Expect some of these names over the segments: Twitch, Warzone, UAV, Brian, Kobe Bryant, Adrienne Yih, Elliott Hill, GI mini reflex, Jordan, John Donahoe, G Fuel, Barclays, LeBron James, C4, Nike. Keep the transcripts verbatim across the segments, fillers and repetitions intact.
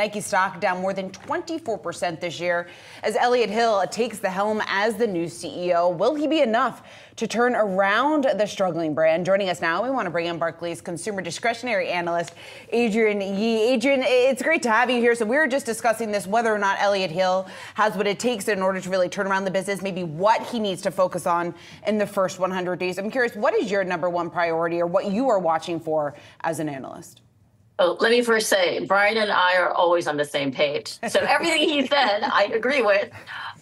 Nike stock down more than twenty-four percent this year. As Elliott Hill takes the helm as the new C E O, will he be enough to turn around the struggling brand? Joining us now, we want to bring in Barclays consumer discretionary analyst, Adrienne Yih. Adrienne, it's great to have you here. So we were just discussing this, whether or not Elliott Hill has what it takes in order to really turn around the business, maybe what he needs to focus on in the first one hundred days. I'm curious, what is your number one priority or what you are watching for as an analyst? Oh, let me first say, Brian and I are always on the same page. So everything he said, I agree with.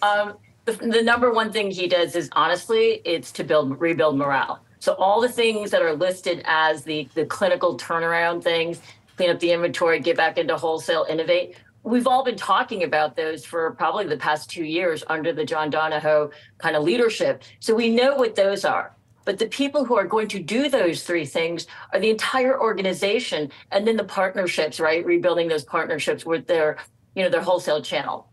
Um, the, the number one thing he does is, honestly, it's to build rebuild morale. So all the things that are listed as the, the clinical turnaround things, clean up the inventory, get back into wholesale, innovate. We've all been talking about those for probably the past two years under the John Donahoe kind of leadership. So we know what those are. But the people who are going to do those three things are the entire organization, and then the partnerships, right? Rebuilding those partnerships with their, you know, their wholesale channel.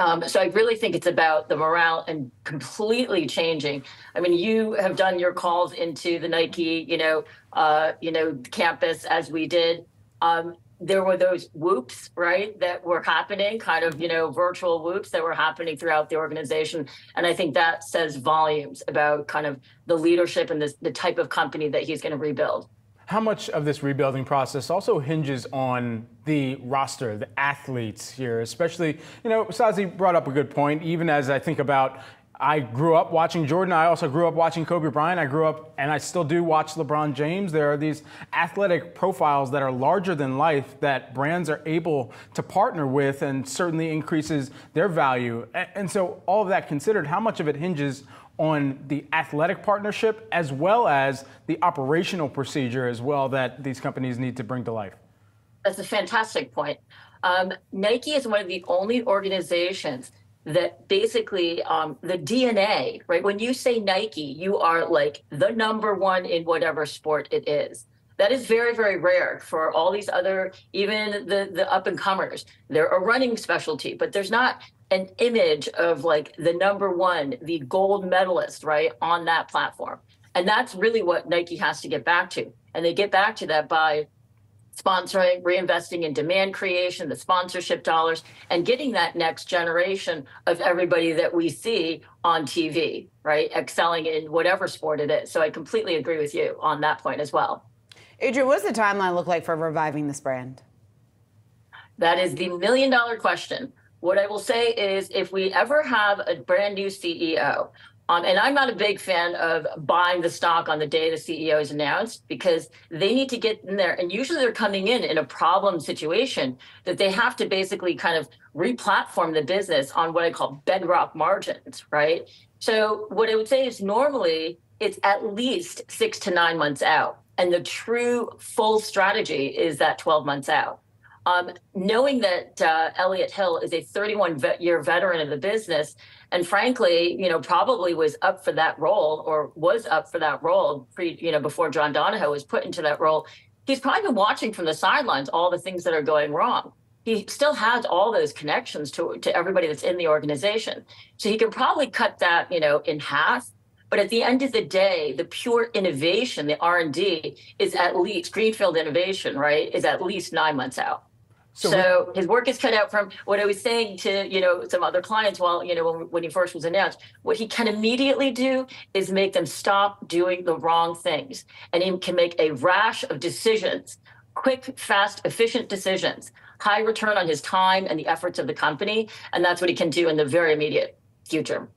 Um, so I really think it's about the morale and completely changing. I mean, you have done your calls into the Nike, you know, uh, you know, campus as we did. Um, there were those whoops, right, that were happening, kind of, you know, virtual whoops that were happening throughout the organization. And I think that says volumes about kind of the leadership and this, the type of company that he's going to rebuild. How much of this rebuilding process also hinges on the roster, the athletes here, especially, you know, Sazi brought up a good point, even as I think about I grew up watching Jordan. I also grew up watching Kobe Bryant. I grew up, and I still do watch LeBron James. There are these athletic profiles that are larger than life that brands are able to partner with, and certainly increases their value. And so all of that considered, how much of it hinges on the athletic partnership as well as the operational procedure as well that these companies need to bring to life? That's a fantastic point. Um, Nike is one of the only organizations that basically um, the D N A, right? When you say Nike, you are like the number one in whatever sport it is. That is very, very rare for all these other, even the, the up and comers. They're a running specialty, but there's not an image of like the number one, the gold medalist, right, on that platform. And that's really what Nike has to get back to. And they get back to that by sponsoring, reinvesting in demand creation, the sponsorship dollars, and getting that next generation of everybody that we see on T V, right, excelling in whatever sport it is. So I completely agree with you on that point as well. Adrienne, what does the timeline look like for reviving this brand? That is the million-dollar question. What I will say is, if we ever have a brand new C E O, Um, and I'm not a big fan of buying the stock on the day the C E O is announced, because they need to get in there. And usually they're coming in in a problem situation that they have to basically kind of replatform the business on what I call bedrock margins, right? So what I would say is normally it's at least six to nine months out. And the true full strategy is that twelve months out. Um, knowing that uh, Elliott Hill is a thirty-one-year veteran of the business, and frankly, you know, probably was up for that role or was up for that role pre, you know, before John Donahoe was put into that role, he's probably been watching from the sidelines all the things that are going wrong. He still has all those connections to, to everybody that's in the organization. So he can probably cut that, you know, in half. But at the end of the day, the pure innovation, the R and D, is at least, Greenfield innovation, right, is at least nine months out. So, so his work is cut out from what I was saying to, you know, some other clients while, you know, when, when he first was announced. What he can immediately do is make them stop doing the wrong things. And he can make a rash of decisions, quick, fast, efficient decisions, high return on his time and the efforts of the company. And that's what he can do in the very immediate future.